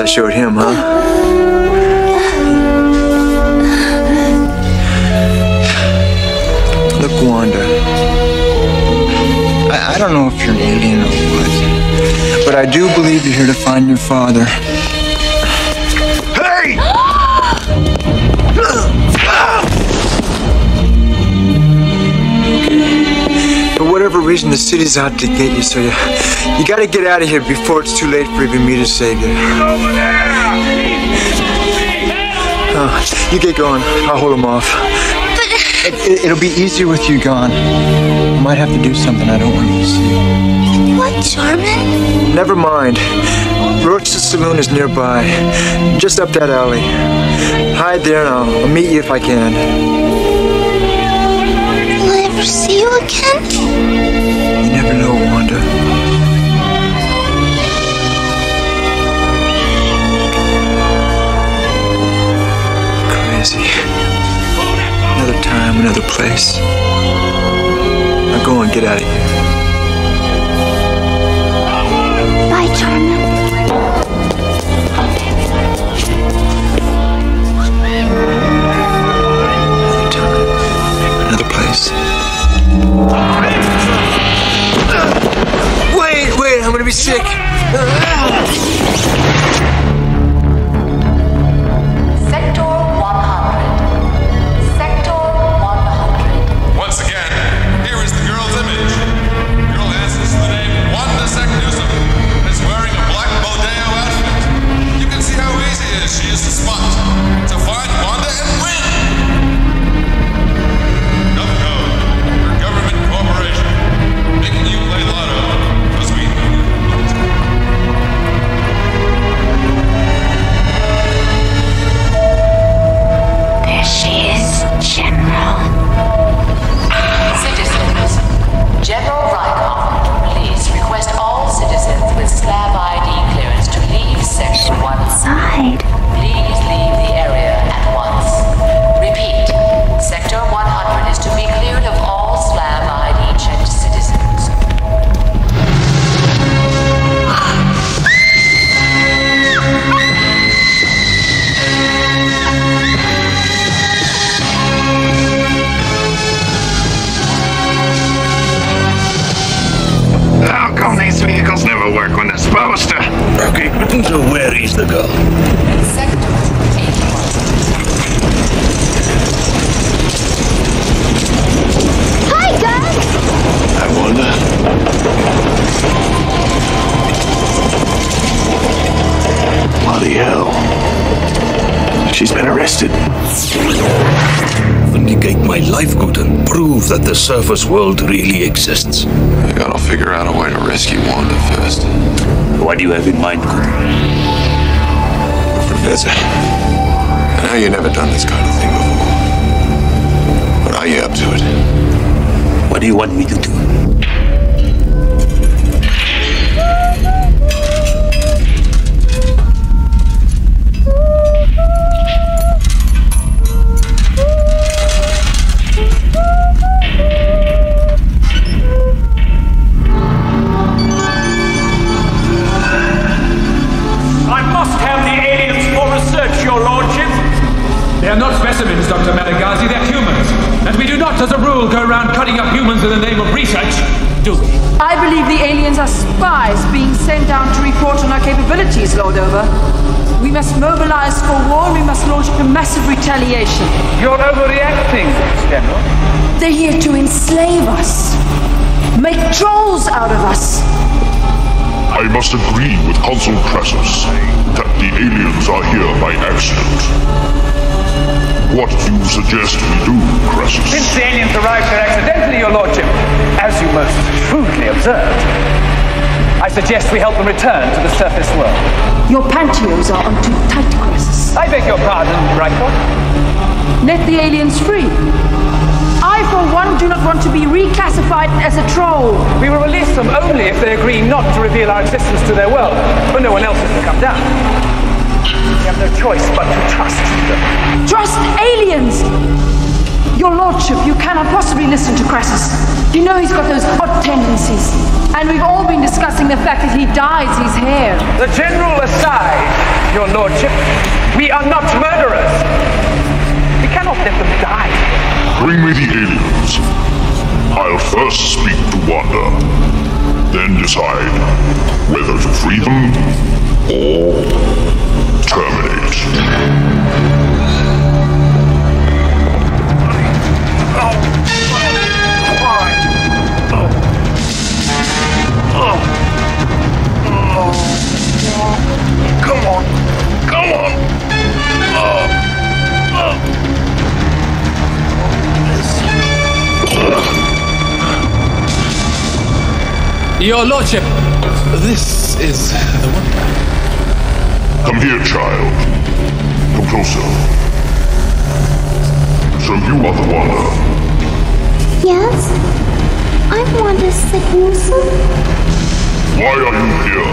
I showed him, huh? Look, Wanda, I, I don't know if you're an alien or what, But I do believe you're here to find your father. Hey! Okay. For whatever reason, the city's out to get you, so you, you gotta get out of here before it's too late for even me to save you. Oh, you get going. I'll hold him off. It, it, it'll be easier with you gone. I might have to do something I don't want you to see. What, Charmin? Never mind. Rory's Saloon is nearby. Just up that alley. Hide there and I'll, I'll meet you if I can. Will I ever see you again? You never know, Wanda. Another time, another place. Now go and get out of here. Bye, Charmin. Another time, another place. Wait, wait, I'm gonna be sick. That the surface world really exists. I gotta figure out a way to rescue Wanda first. What do you have in mind, Cooper? Professor, I know you've never done this kind of thing before. But are you up to it? What do you want me to do? Lordover. We must mobilize for war, and we must launch a massive retaliation. You're overreacting, General. They're here to enslave us, make trolls out of us. I must agree with Consul Crassus that the aliens are here by accident. What do you suggest we do, Crassus? Since the aliens arrived here accidentally, Your Lordship, as you most shrewdly observed, I suggest we help them return to the surface world. Your pantheons are on too tight, Crassus. I beg your pardon, Reichhorn. Let the aliens free. I, for one, do not want to be reclassified as a troll. We will release them only if they agree not to reveal our existence to their world, for no one else is to come down. We have no choice but to trust them. Trust aliens? Your Lordship, you cannot possibly listen to Crassus. You know he's got those hot tendencies. And we've all been discussing the fact that he dyes his hair. The General aside, Your Lordship, we are not murderers. We cannot let them die. Bring me the aliens. I'll first speak to Wanda. Then decide whether to free them or terminate. Come on, come on. Oh, this. Your Lordship, this is the one. Come here, child. Come closer. So you are the Wanda? Yes, I'm Wanda Saknussemm. Why are you here?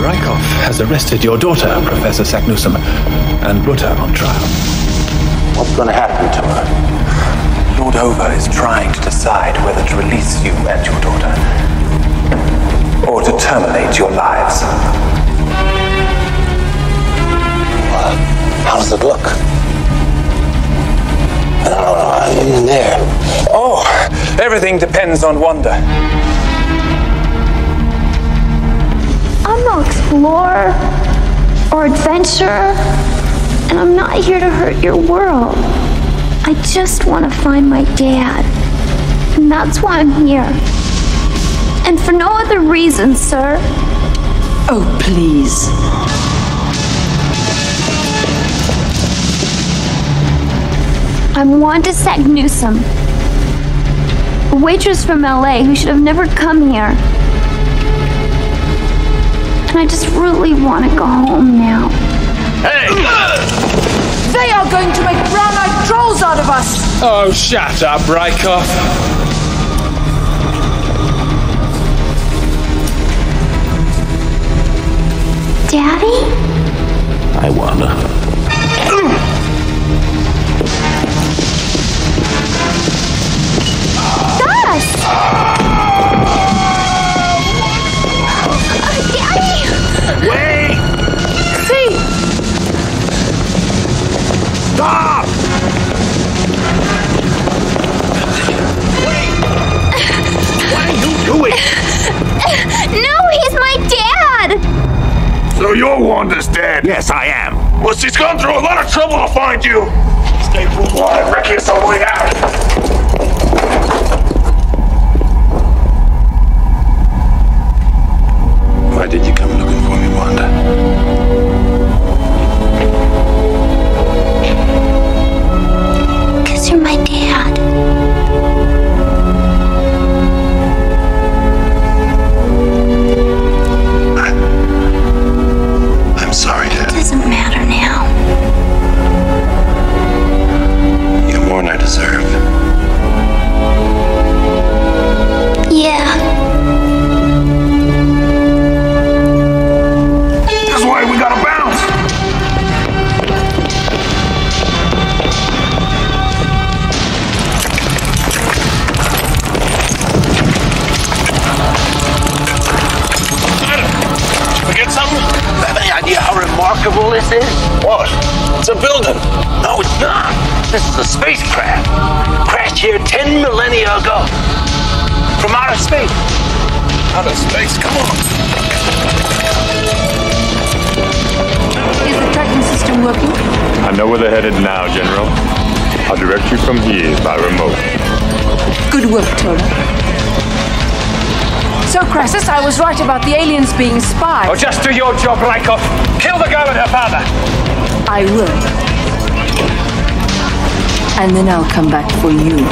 Reichhoff has arrested your daughter, Professor Saknussemm, and put her on trial. What's going to happen to her? Lordover is trying to decide whether to release you and your daughter, or to terminate your lives. Well, how does it look? Oh, in there. Oh, everything depends on Wanda. I'm no explorer or adventurer, and I'm not here to hurt your world. I just want to find my dad, and that's why I'm here. And for no other reason, sir. Oh, please. I'm Wanda Saknussemm, a waitress from L A who should have never come here. And I just really want to go home now. Hey! They are going to make brown-eyed trolls out of us! Oh, shut up, Rykoff. Daddy? I wanna. Gus! Wait! See! Stop! Wait! What are you doing? No, he's my dad! So you're Wanda's dad? Yes, I am. Well, she's gone through a lot of trouble to find you. Stay put while I reckon it's our way out. Why did you come looking for me, Wanda? Because you're my dad. I, I'm sorry, Dad. It doesn't matter now. You're more than I deserve. Yeah. Remarkable this is? What? It's a building. No, it's not. This is a spacecraft. Crashed here ten millennia ago. From outer space. Outer space? Come on. Is the tracking system working? I know where they're headed now, General. I'll direct you from here by remote. Good work, Toto. So, Crassus, I was right about the aliens being spies. Oh, just do your job, Reichhoff. Kill the girl and her father. I will. And then I'll come back for you.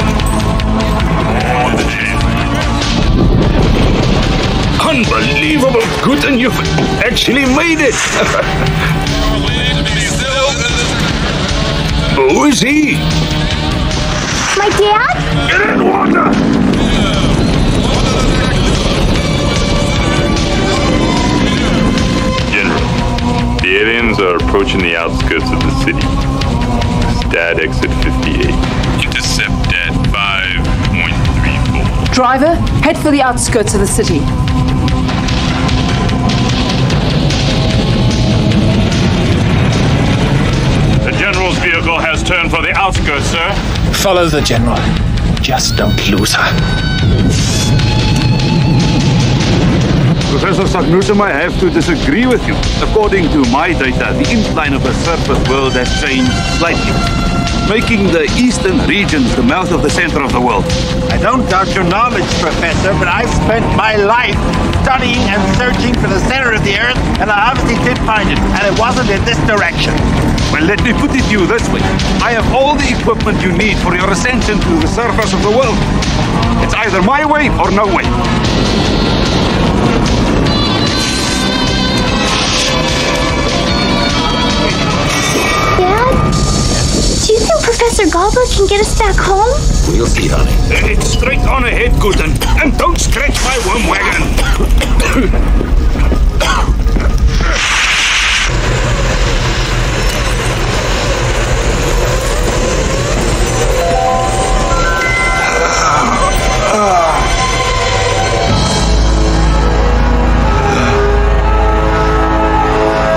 Unbelievable, good, and you've actually made it. Who is he? My dad? Get in, Wanda! The aliens are approaching the outskirts of the city. Stat exit fifty-eight. Intercept at five point three four. Driver, head for the outskirts of the city. outskirts, sir. Follow the General. Just don't lose her. Professor Saknussemm, I have to disagree with you. According to my data, the incline of the surface world has changed slightly, making the eastern regions the mouth of the center of the world. I don't doubt your knowledge, Professor, but I've spent my life studying and searching for the center of the Earth, and I obviously did find it, and it wasn't in this direction. Well, let me put it to you this way. I have all the equipment you need for your ascension to the surface of the world. It's either my way or no way. Do you think Professor Gobbler can get us back home? We'll see, honey. Head it straight on ahead, Gooden. And don't scratch my worm wagon.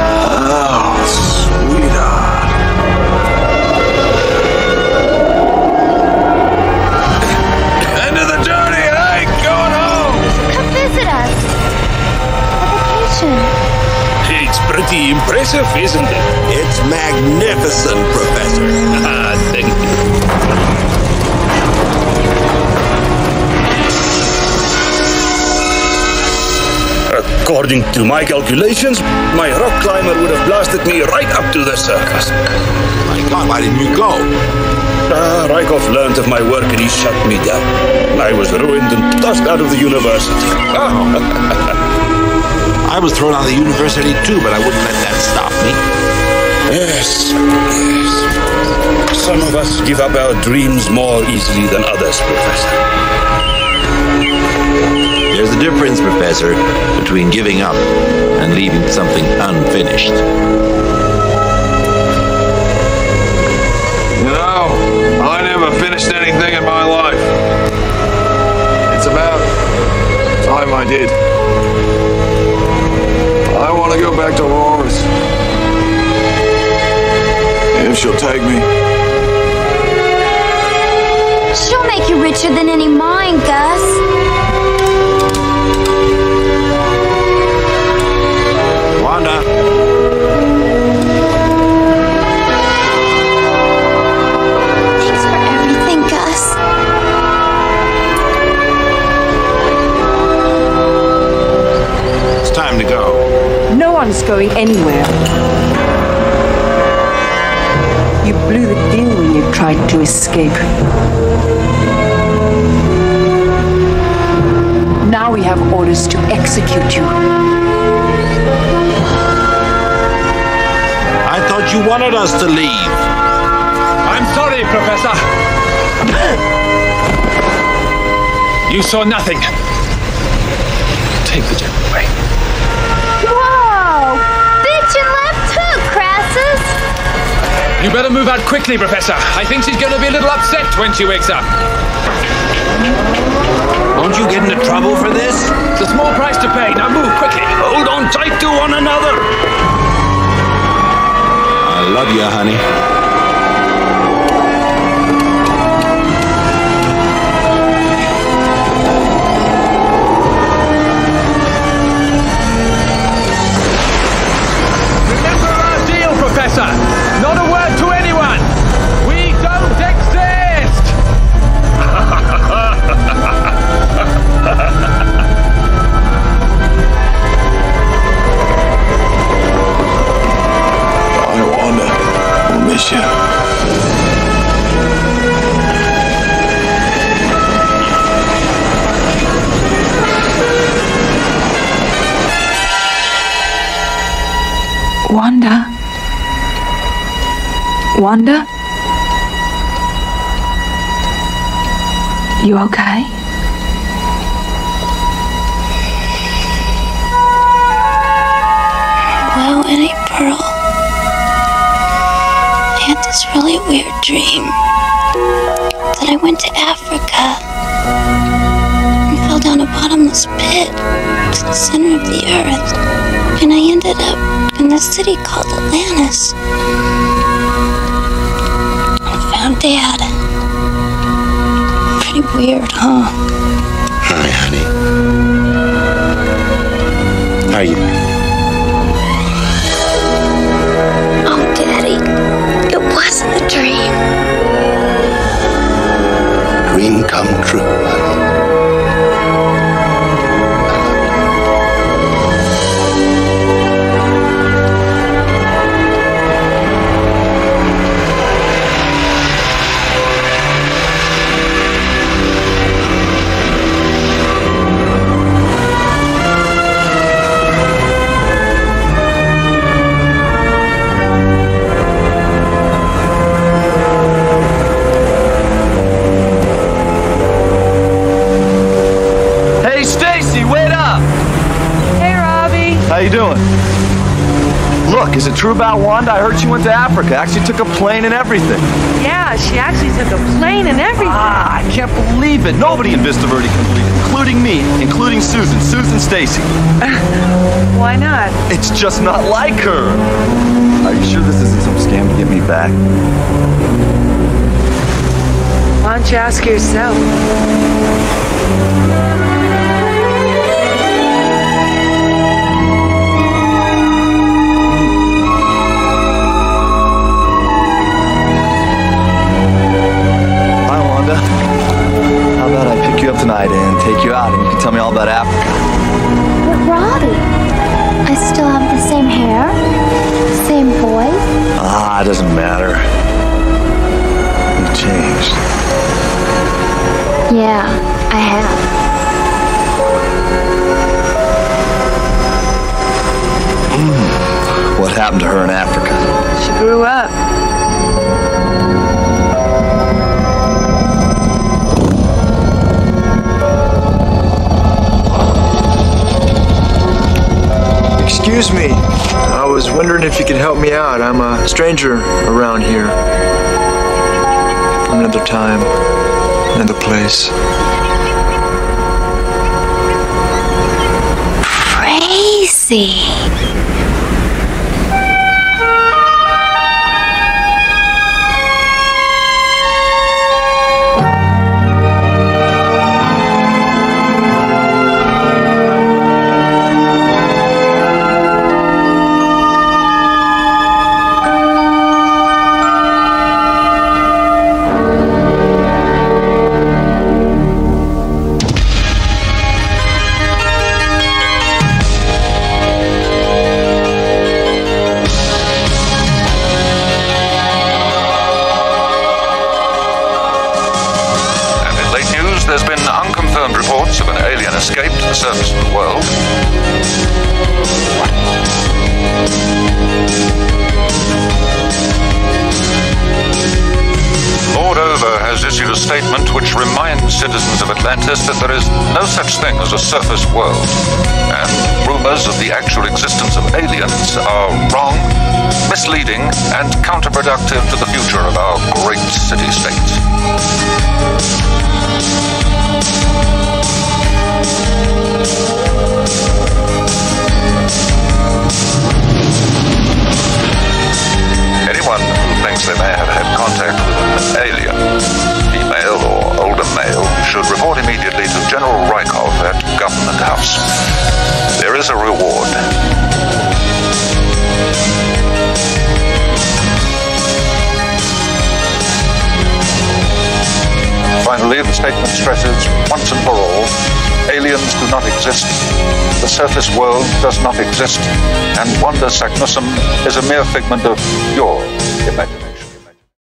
Oh, sweetheart. It's pretty impressive, isn't it? It's magnificent, Professor. Ah, thank you. According to my calculations, my rock climber would have blasted me right up to the surface. My God, why didn't you go? Ah, Reichhoff learned of my work and he shut me down. I was ruined and tossed out of the university. Oh. I was thrown out of the university too, but I wouldn't let that stop me. Yes, yes. Some of us give up our dreams more easily than others, Professor. There's a difference, Professor, between giving up and leaving something unfinished. You know, I never finished anything in my life. It's about time I did. I want to go back to Lawrence, if she'll take me. She'll make you richer than any mine, Gus. Wanda. Thanks for everything, Gus. It's time to go. No one's going anywhere. You blew the deal when you tried to escape. Now we have orders to execute you. I thought you wanted us to leave. I'm sorry, Professor. You saw nothing. Take the General away. You better move out quickly, Professor. I think she's going to be a little upset when she wakes up. Won't you get into trouble for this? It's a small price to pay. Now move quickly. Hold on tight to one another. I love you, honey. Remember our deal, Professor. Wanda? Wanda? You okay? Wow, Annie Pearl. I had this really weird dream that I went to Africa and fell down a bottomless pit to the center of the earth, and I ended up in a city called Atlantis. I found Dad. Pretty weird, huh? Hi, honey. How are you? Oh, Daddy, it wasn't a dream. Dream come true, honey. Is it true about Wanda? I heard she went to Africa. Actually took a plane and everything. Yeah, she actually took a plane and everything. Ah, I can't believe it. Nobody in Vista Verde can believe it, including me, including Susan, Susan Stacy. Why not? It's just not like her. Are you sure this isn't some scam to get me back? Why don't you ask yourself? And take you out, and you can tell me all about Africa. But Robbie, I still have the same hair, same voice. Ah, it doesn't matter. You've changed. Yeah, I have. Mm. What happened to her in Africa? She grew up. Excuse me. I was wondering if you could help me out. I'm a stranger around here. From another time, another place. Crazy. Citizens of Atlantis that there is no such thing as a surface world, and rumors of the actual existence of aliens are wrong, misleading, and counterproductive to the future of our great city-state. Anyone who thinks they may have had contact with an alien, female or older male, should report immediately to General Reichhoff at Government House. There is a reward. Finally, the statement stresses once and for all, aliens do not exist, the surface world does not exist, and Wanda Saknussemm is a mere figment of your imagination.